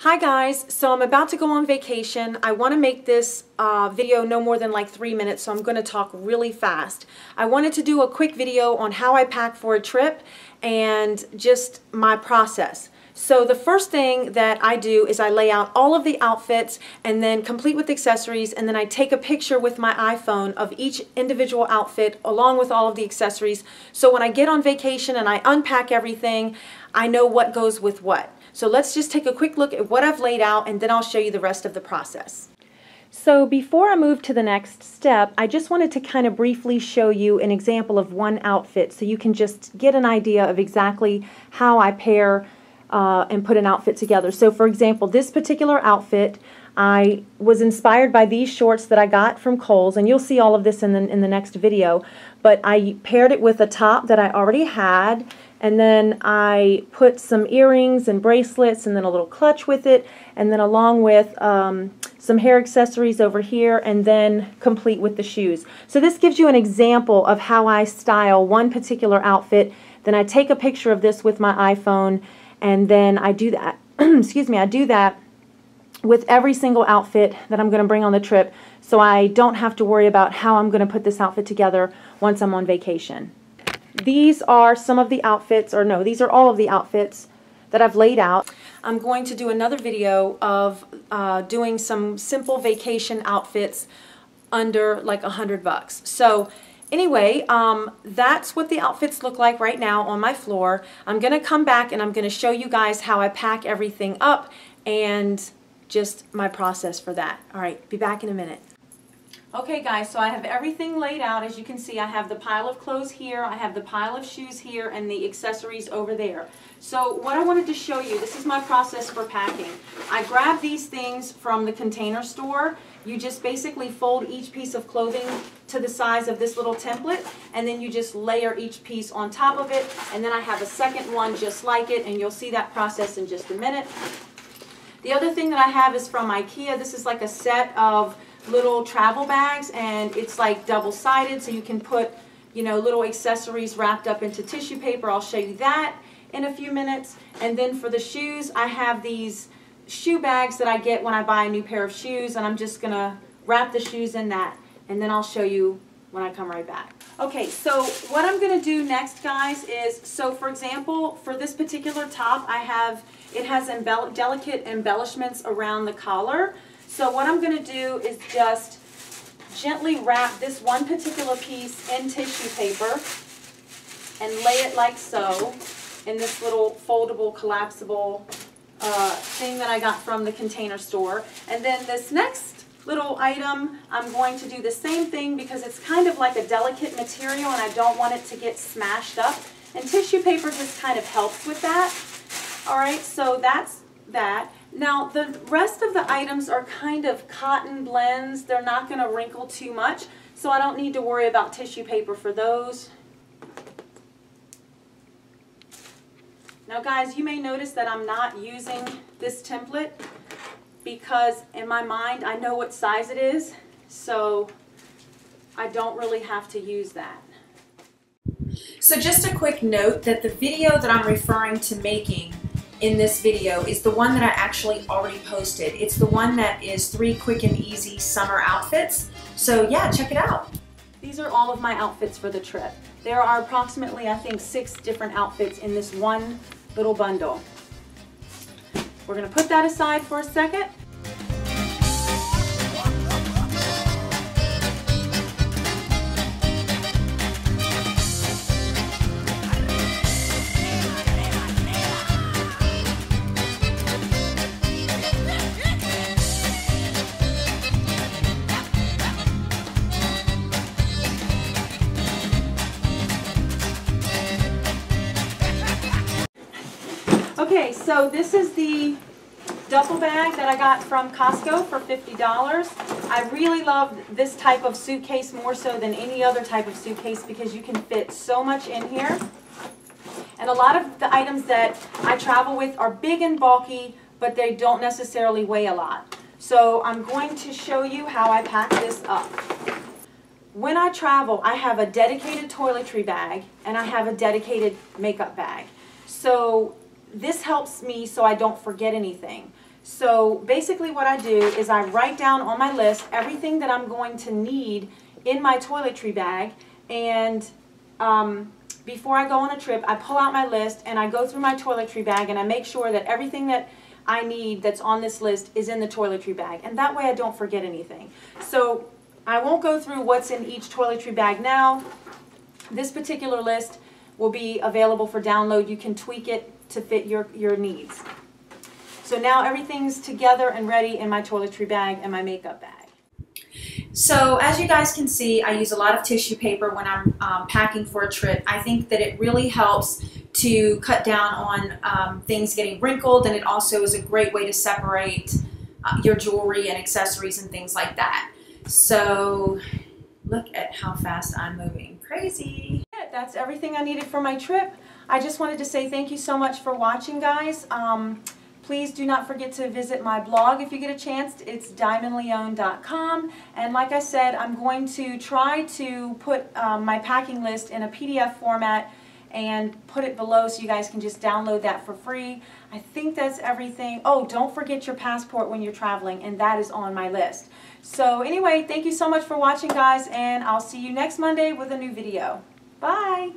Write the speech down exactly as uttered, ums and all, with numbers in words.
Hi guys, so I'm about to go on vacation. I want to make this uh, video no more than like three minutes, so I'm going to talk really fast. I wanted to do a quick video on how I pack for a trip and just my process. So the first thing that I do is I lay out all of the outfits and then complete with accessories, and then I take a picture with my iPhone of each individual outfit along with all of the accessories. So when I get on vacation and I unpack everything, I know what goes with what. So let's just take a quick look at what I've laid out, and then I'll show you the rest of the process. So before I move to the next step, I just wanted to kind of briefly show you an example of one outfit so you can just get an idea of exactly how I pair uh, and put an outfit together. So for example, this particular outfit, I was inspired by these shorts that I got from Kohl's, and you'll see all of this in the, in the next video, but I paired it with a top that I already had. And then I put some earrings and bracelets and then a little clutch with it, and then along with um, some hair accessories over here, and then complete with the shoes. So this gives you an example of how I style one particular outfit. Then I take a picture of this with my iPhone, and then I do that, excuse me, I do that with every single outfit that I'm going to bring on the trip, so I don't have to worry about how I'm going to put this outfit together once I'm on vacation. These are some of the outfits, or no, these are all of the outfits that I've laid out. I'm going to do another video of uh, doing some simple vacation outfits under like a hundred bucks. So anyway, um, that's what the outfits look like right now on my floor. I'm going to come back and I'm going to show you guys how I pack everything up and just my process for that. All right, be back in a minute. Okay guys, so I have everything laid out. As you can see, I have the pile of clothes here, I have the pile of shoes here, and the accessories over there. So what I wanted to show you, this is my process for packing. I grab these things from the Container Store. You just basically fold each piece of clothing to the size of this little template, and then you just layer each piece on top of it, and then I have a second one just like it, and you'll see that process in just a minute. The other thing that I have is from IKEA. This is like a set of little travel bags, and it's like double-sided, so you can put, you know, little accessories wrapped up into tissue paper. I'll show you that in a few minutes. And then for the shoes, I have these shoe bags that I get when I buy a new pair of shoes, and I'm just gonna wrap the shoes in that, and then I'll show you when I come right back. Okay, so what I'm gonna do next, guys, is, so for example, for this particular top, I have, it has embell- delicate embellishments around the collar. So what I'm going to do is just gently wrap this one particular piece in tissue paper and lay it like so in this little foldable, collapsible uh, thing that I got from the Container Store. And then this next little item, I'm going to do the same thing because it's kind of like a delicate material and I don't want it to get smashed up. And tissue paper just kind of helps with that. All right, so that's that. Now the rest of the items are kind of cotton blends. They're not going to wrinkle too much, so I don't need to worry about tissue paper for those. Now guys, you may notice that I'm not using this template because in my mind I know what size it is, so I don't really have to use that. So just a quick note that the video that I'm referring to making in this video is the one that I actually already posted. It's the one that is three quick and easy summer outfits. So yeah, check it out. These are all of my outfits for the trip. There are approximately, I think, six different outfits in this one little bundle. We're gonna put that aside for a second. Okay, so this is the duffel bag that I got from Costco for fifty dollars. I really love this type of suitcase more so than any other type of suitcase because you can fit so much in here. And a lot of the items that I travel with are big and bulky, but they don't necessarily weigh a lot. So I'm going to show you how I pack this up. When I travel, I have a dedicated toiletry bag and I have a dedicated makeup bag. So this helps me so I don't forget anything. So basically what I do is I write down on my list everything that I'm going to need in my toiletry bag, and um, before I go on a trip, I pull out my list and I go through my toiletry bag and I make sure that everything that I need that's on this list is in the toiletry bag, and that way I don't forget anything. So I won't go through what's in each toiletry bag now. This particular list will be available for download. You can tweak it to fit your, your needs. So now everything's together and ready in my toiletry bag and my makeup bag. So as you guys can see, I use a lot of tissue paper when I'm um, packing for a trip. I think that it really helps to cut down on um, things getting wrinkled, and it also is a great way to separate uh, your jewelry and accessories and things like that. So look at how fast I'm moving. Crazy. That's everything I needed for my trip. I just wanted to say thank you so much for watching, guys. Um, Please do not forget to visit my blog if you get a chance. It's Diamond Leone dot com. And like I said, I'm going to try to put um, my packing list in a P D F format and put it below so you guys can just download that for free. I think that's everything. Oh, don't forget your passport when you're traveling, and that is on my list. So anyway, thank you so much for watching, guys, and I'll see you next Monday with a new video. Bye!